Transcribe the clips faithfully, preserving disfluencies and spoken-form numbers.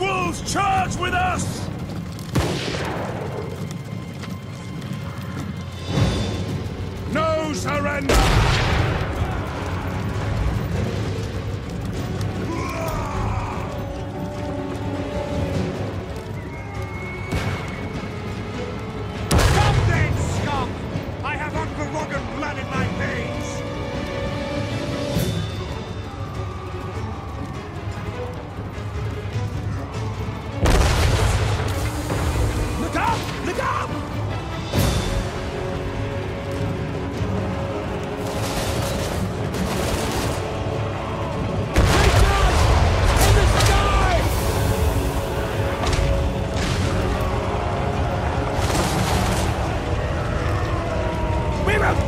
Wolves charge with us! No surrender! Come then, scum! I have Unverroggen blood in my veins!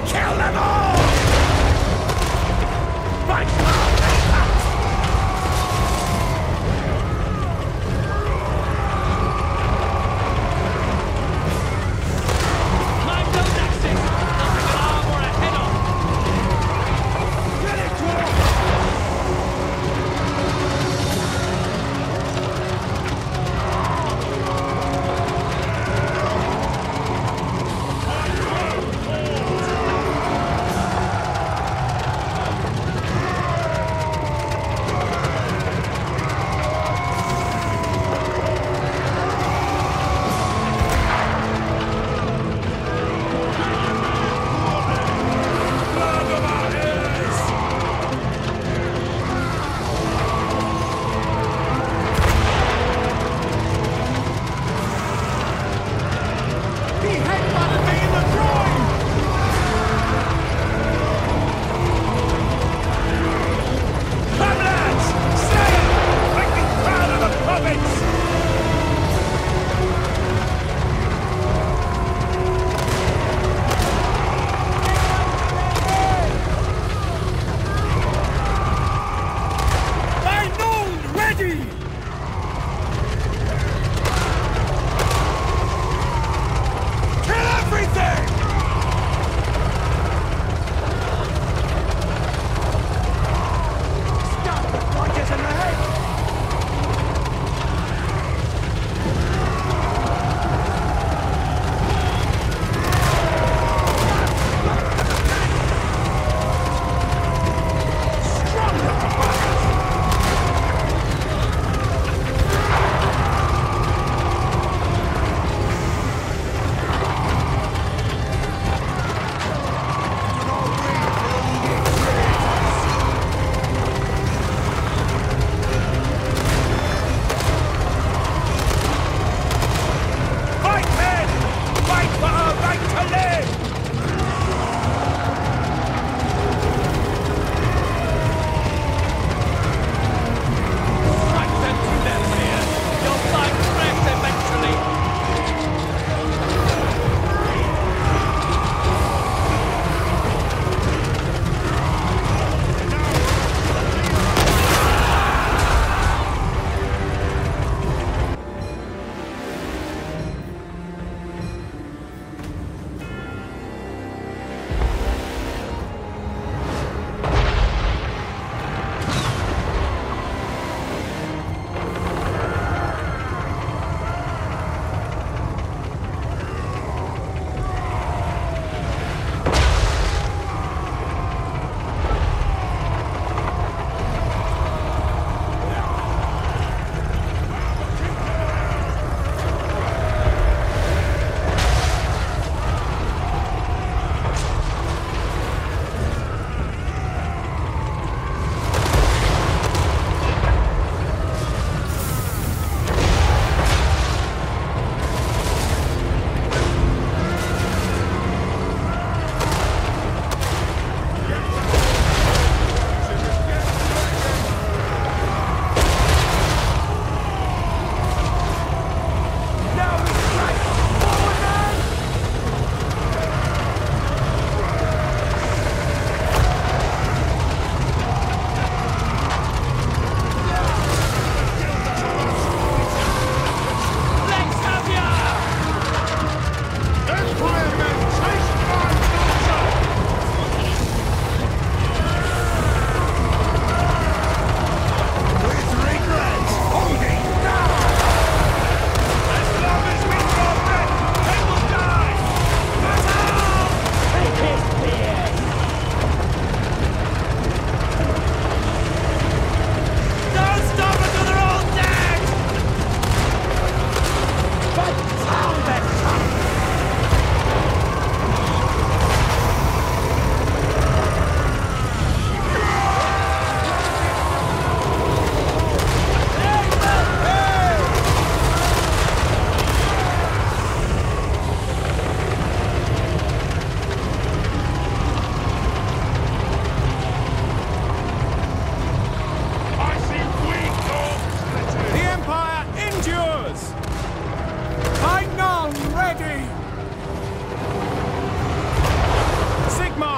Kill them all! Right now!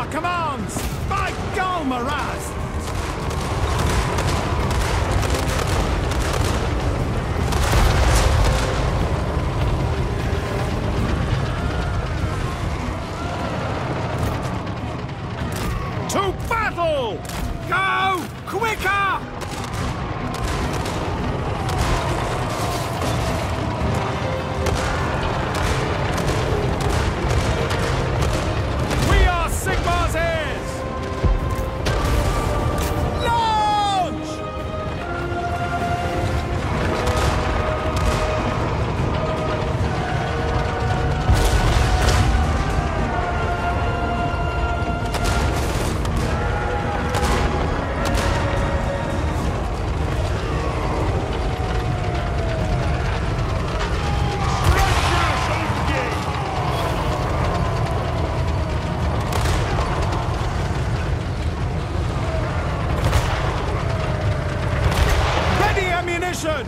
our commands! By Golmaraz! To battle! Go quicker! Mission!